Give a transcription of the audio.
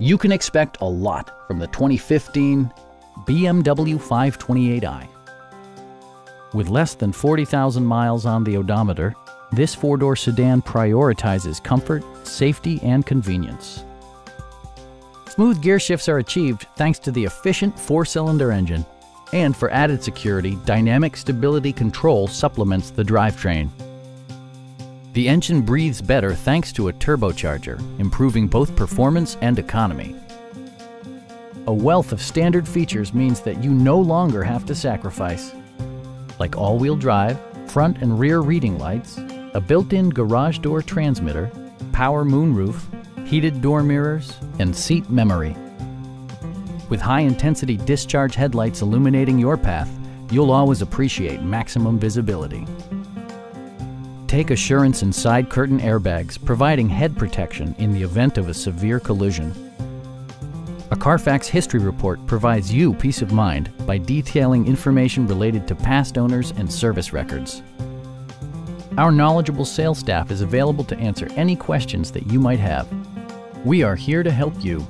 You can expect a lot from the 2015 BMW 528i. With less than 40,000 miles on the odometer, this four-door sedan prioritizes comfort, safety, and convenience. Smooth gear shifts are achieved thanks to the efficient four-cylinder engine. And for added security, dynamic stability control supplements the drivetrain. The engine breathes better thanks to a turbocharger, improving both performance and economy. A wealth of standard features means that you no longer have to sacrifice, like all-wheel drive, front and rear reading lights, a built-in garage door transmitter, power moonroof, heated door mirrors, and seat memory. With high-intensity discharge headlights illuminating your path, you'll always appreciate maximum visibility. Take assurance in side curtain airbags, providing head protection in the event of a severe collision. A Carfax history report provides you peace of mind by detailing information related to past owners and service records. Our knowledgeable sales staff is available to answer any questions that you might have. We are here to help you.